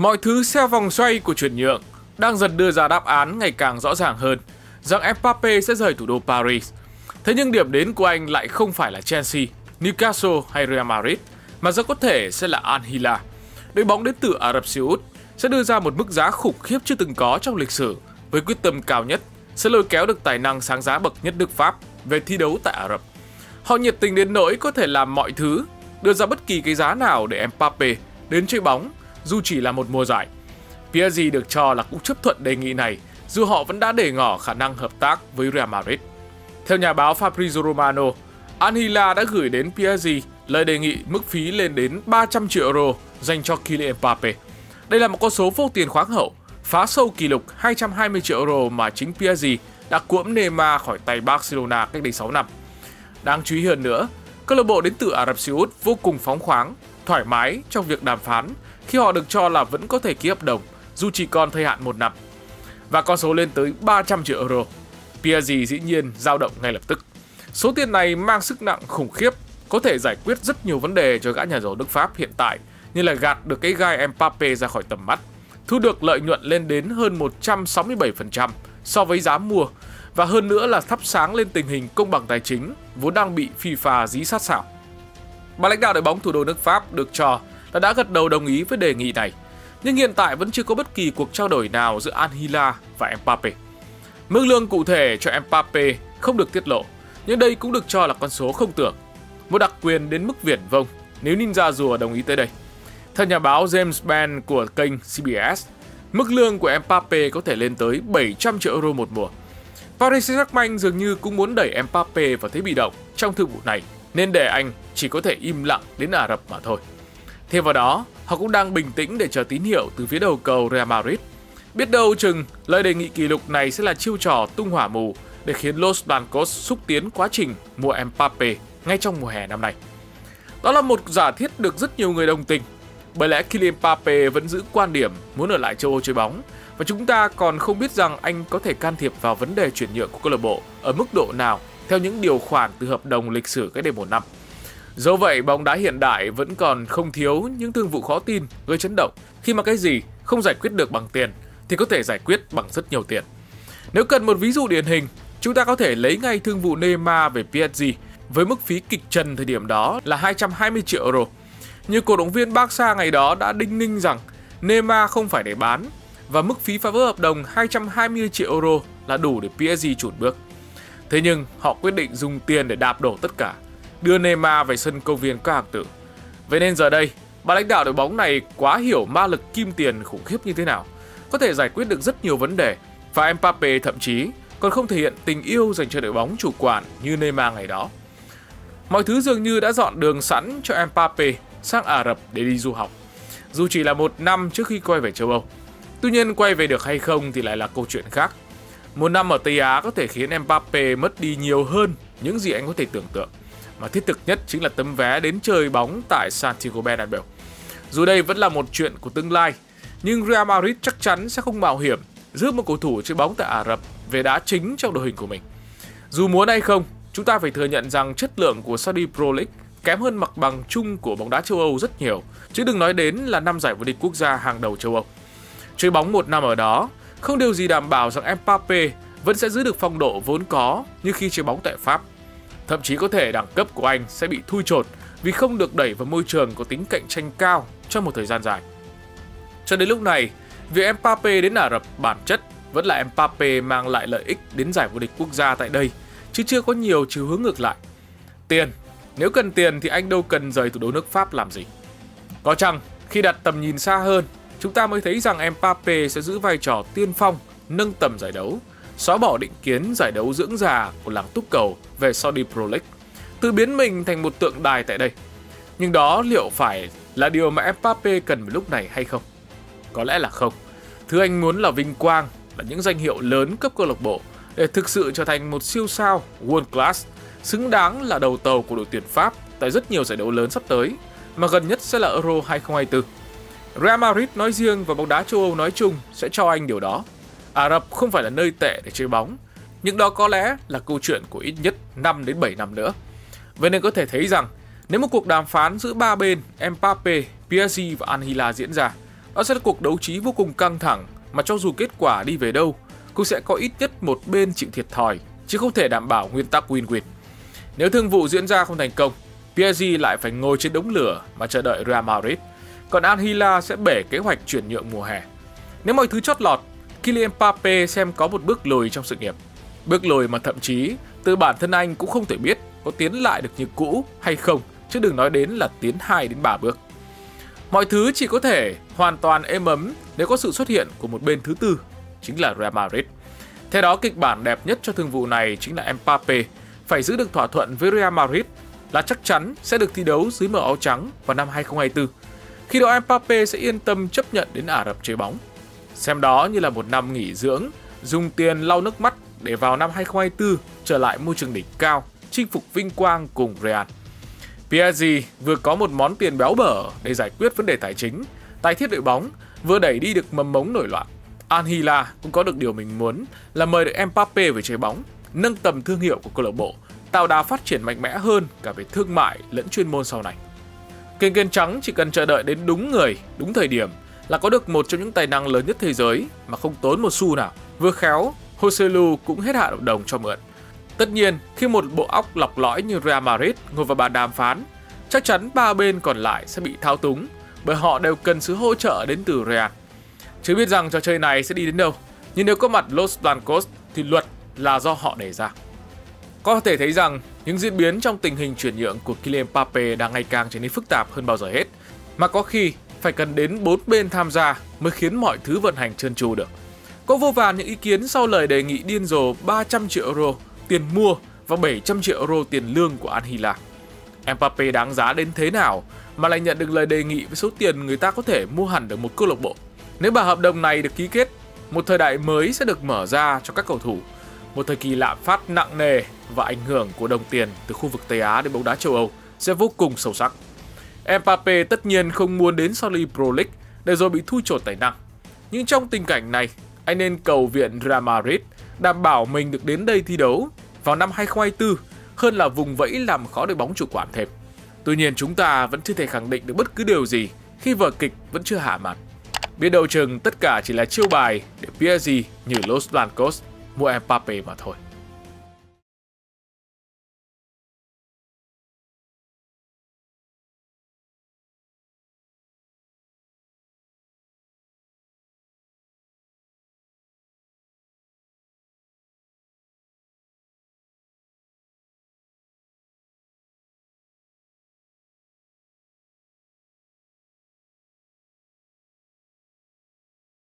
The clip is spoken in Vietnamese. Mọi thứ theo vòng xoay của chuyển nhượng đang dần đưa ra đáp án ngày càng rõ ràng hơn rằng Mbappe sẽ rời thủ đô Paris. Thế nhưng điểm đến của anh lại không phải là Chelsea, Newcastle hay Real Madrid, mà rất có thể sẽ là Al Hilal. Đội bóng đến từ Ả Rập Xê Út sẽ đưa ra một mức giá khủng khiếp chưa từng có trong lịch sử với quyết tâm cao nhất sẽ lôi kéo được tài năng sáng giá bậc nhất nước Pháp về thi đấu tại Ả Rập. Họ nhiệt tình đến nỗi có thể làm mọi thứ, đưa ra bất kỳ cái giá nào để Mbappe đến chơi bóng dù chỉ là một mùa giải. PSG được cho là cũng chấp thuận đề nghị này dù họ vẫn đã để ngỏ khả năng hợp tác với Real Madrid. Theo nhà báo Fabrizio Romano, Al Hilal đã gửi đến PSG lời đề nghị mức phí lên đến 300 triệu euro dành cho Kylian Mbappe. Đây là một con số vô tiền khoáng hậu, phá sâu kỷ lục 220 triệu euro mà chính PSG đã cưỡng Neymar khỏi tay Barcelona cách đây 6 năm. Đáng chú ý hơn nữa, câu lạc bộ đến từ Ả Rập Xê Út vô cùng phóng khoáng, thoải mái trong việc đàm phán khi họ được cho là vẫn có thể ký hợp đồng dù chỉ còn thời hạn 1 năm. Và con số lên tới 300 triệu euro. PSG dĩ nhiên dao động ngay lập tức. Số tiền này mang sức nặng khủng khiếp, có thể giải quyết rất nhiều vấn đề cho gã nhà giàu nước Pháp hiện tại, như là gạt được cái gai Mbappe ra khỏi tầm mắt, thu được lợi nhuận lên đến hơn 167% so với giá mua, và hơn nữa là thắp sáng lên tình hình công bằng tài chính vốn đang bị FIFA dí sát sảo. Ban lãnh đạo đội bóng thủ đô nước Pháp được cho là đã gật đầu đồng ý với đề nghị này, nhưng hiện tại vẫn chưa có bất kỳ cuộc trao đổi nào giữa Al Hilal và Mbappe. Mức lương cụ thể cho Mbappe không được tiết lộ, nhưng đây cũng được cho là con số không tưởng, một đặc quyền đến mức viển vông nếu Ninja Rùa đồng ý tới đây. Theo nhà báo James Ben của kênh CBS, mức lương của Mbappe có thể lên tới 700 triệu euro một mùa. Paris Saint-Germain dường như cũng muốn đẩy Mbappe vào thế bị động trong thương vụ này, nên để anh chỉ có thể im lặng đến Ả Rập mà thôi. Thêm vào đó, họ cũng đang bình tĩnh để chờ tín hiệu từ phía đầu cầu Real Madrid. Biết đâu chừng, lời đề nghị kỷ lục này sẽ là chiêu trò tung hỏa mù để khiến Los Blancos xúc tiến quá trình mua Mbappe ngay trong mùa hè năm nay. Đó là một giả thiết được rất nhiều người đồng tình. Bởi lẽ Kylian Mbappe vẫn giữ quan điểm muốn ở lại châu Âu chơi bóng, và chúng ta còn không biết rằng anh có thể can thiệp vào vấn đề chuyển nhượng của câu lạc bộ ở mức độ nào theo những điều khoản từ hợp đồng lịch sử cách đây 1 năm. Dẫu vậy, bóng đá hiện đại vẫn còn không thiếu những thương vụ khó tin gây chấn động, khi mà cái gì không giải quyết được bằng tiền thì có thể giải quyết bằng rất nhiều tiền. Nếu cần một ví dụ điển hình, chúng ta có thể lấy ngay thương vụ Neymar về PSG với mức phí kịch trần thời điểm đó là 220 triệu euro. Như cổ động viên Barca ngày đó đã đinh ninh rằng Neymar không phải để bán và mức phí phá vỡ hợp đồng 220 triệu euro là đủ để PSG chùn bước. Thế nhưng họ quyết định dùng tiền để đạp đổ tất cả, đưa Neymar về sân công viên các hoàng tử. Vậy nên giờ đây, ban lãnh đạo đội bóng này quá hiểu ma lực kim tiền khủng khiếp như thế nào, có thể giải quyết được rất nhiều vấn đề, và Mbappe thậm chí còn không thể hiện tình yêu dành cho đội bóng chủ quản như Neymar ngày đó. Mọi thứ dường như đã dọn đường sẵn cho Mbappe sang Ả Rập để đi du học, dù chỉ là 1 năm trước khi quay về châu Âu. Tuy nhiên, quay về được hay không thì lại là câu chuyện khác. 1 năm ở Tây Á có thể khiến Mbappe mất đi nhiều hơn những gì anh có thể tưởng tượng, mà thiết thực nhất chính là tấm vé đến chơi bóng tại Santiago Bernabeu. Dù đây vẫn là một chuyện của tương lai, nhưng Real Madrid chắc chắn sẽ không mạo hiểm giữ một cầu thủ chơi bóng tại Ả Rập về đá chính trong đội hình của mình. Dù muốn hay không, chúng ta phải thừa nhận rằng chất lượng của Saudi Pro League kém hơn mặt bằng chung của bóng đá châu Âu rất nhiều, chứ đừng nói đến là 5 giải vô địch quốc gia hàng đầu châu Âu. Chơi bóng 1 năm ở đó, không điều gì đảm bảo rằng Mbappe vẫn sẽ giữ được phong độ vốn có như khi chơi bóng tại Pháp. Thậm chí có thể đẳng cấp của anh sẽ bị thui chột vì không được đẩy vào môi trường có tính cạnh tranh cao trong một thời gian dài. Cho đến lúc này, việc Mbappe đến Ả Rập bản chất vẫn là Mbappe mang lại lợi ích đến giải vô địch quốc gia tại đây, chứ chưa có nhiều chiều hướng ngược lại. Tiền. Nếu cần tiền thì anh đâu cần rời thủ đô nước Pháp làm gì. Có chăng, khi đặt tầm nhìn xa hơn, chúng ta mới thấy rằng Mbappe sẽ giữ vai trò tiên phong, nâng tầm giải đấu, xóa bỏ định kiến giải đấu dưỡng già của làng túc cầu về Saudi Pro League, tự biến mình thành một tượng đài tại đây. Nhưng đó liệu phải là điều mà Mbappe cần vào lúc này hay không? Có lẽ là không. Thứ anh muốn là vinh quang, là những danh hiệu lớn cấp câu lạc bộ để thực sự trở thành một siêu sao world class, xứng đáng là đầu tàu của đội tuyển Pháp tại rất nhiều giải đấu lớn sắp tới, mà gần nhất sẽ là Euro 2024. Real Madrid nói riêng và bóng đá châu Âu nói chung sẽ cho anh điều đó. Ả Rập không phải là nơi tệ để chơi bóng, nhưng đó có lẽ là câu chuyện của ít nhất 5 đến 7 năm nữa. Vậy nên có thể thấy rằng, nếu một cuộc đàm phán giữa 3 bên Mbappe, PSG và Al Hilal diễn ra, Đó sẽ là cuộc đấu trí vô cùng căng thẳng mà cho dù kết quả đi về đâu, cũng sẽ có ít nhất một bên chịu thiệt thòi, chứ không thể đảm bảo nguyên tắc win-win. Nếu thương vụ diễn ra không thành công, PSG lại phải ngồi trên đống lửa mà chờ đợi Real Madrid, còn Al Hilal sẽ bể kế hoạch chuyển nhượng mùa hè. Nếu mọi thứ chót lọt, Kylian Mbappe xem có một bước lùi trong sự nghiệp. Bước lùi mà thậm chí từ bản thân anh cũng không thể biết có tiến lại được như cũ hay không, chứ đừng nói đến là tiến 2 đến 3 bước. Mọi thứ chỉ có thể hoàn toàn êm ấm nếu có sự xuất hiện của một bên thứ tư, chính là Real Madrid. Theo đó, kịch bản đẹp nhất cho thương vụ này chính là Mbappe phải giữ được thỏa thuận với Real Madrid là chắc chắn sẽ được thi đấu dưới màu áo trắng vào năm 2024. Khi đó Mbappe sẽ yên tâm chấp nhận đến Ả Rập chơi bóng. Xem đó như là một năm nghỉ dưỡng, dùng tiền lau nước mắt để vào năm 2024 trở lại môi trường đỉnh cao, chinh phục vinh quang cùng Real. PSG vừa có một món tiền béo bở để giải quyết vấn đề tài chính, tái thiết đội bóng, vừa đẩy đi được mầm mống nổi loạn. Al Hilal cũng có được điều mình muốn là mời được Mbappe về chơi bóng, nâng tầm thương hiệu của câu lạc bộ, tạo đà phát triển mạnh mẽ hơn cả về thương mại lẫn chuyên môn sau này. Kênh trắng chỉ cần chờ đợi đến đúng người, đúng thời điểm là có được một trong những tài năng lớn nhất thế giới mà không tốn một xu nào. Vừa khéo, Joselu cũng hết hạn hợp đồng cho mượn. Tất nhiên, khi một bộ óc lọc lõi như Real Madrid ngồi vào bàn đàm phán, chắc chắn ba bên còn lại sẽ bị thao túng bởi họ đều cần sự hỗ trợ đến từ Real. Chứ biết rằng trò chơi này sẽ đi đến đâu, nhưng nếu có mặt Los Blancos thì luật là do họ đề ra. Có thể thấy rằng những diễn biến trong tình hình chuyển nhượng của Kylian Mbappe đang ngày càng trở nên phức tạp hơn bao giờ hết, mà có khi phải cần đến 4 bên tham gia mới khiến mọi thứ vận hành trơn tru được. Có vô vàn những ý kiến sau lời đề nghị điên rồ 300 triệu euro tiền mua và 700 triệu euro tiền lương của Al Hilal. Mbappe đáng giá đến thế nào mà lại nhận được lời đề nghị với số tiền người ta có thể mua hẳn được một câu lạc bộ. Nếu bản hợp đồng này được ký kết, một thời đại mới sẽ được mở ra cho các cầu thủ, một thời kỳ lạm phát nặng nề và ảnh hưởng của đồng tiền từ khu vực Tây Á đến bóng đá châu Âu sẽ vô cùng sâu sắc. Mbappe tất nhiên không muốn đến Saudi Pro League để rồi bị thui chột tài năng. Nhưng trong tình cảnh này, anh nên cầu viện Real Madrid đảm bảo mình được đến đây thi đấu vào năm 2024 hơn là vùng vẫy làm khó đội bóng chủ quản thêm. Tuy nhiên, chúng ta vẫn chưa thể khẳng định được bất cứ điều gì khi vở kịch vẫn chưa hạ màn. Biết đâu chừng tất cả chỉ là chiêu bài để PSG như Los Blancos mua Mbappe mà thôi.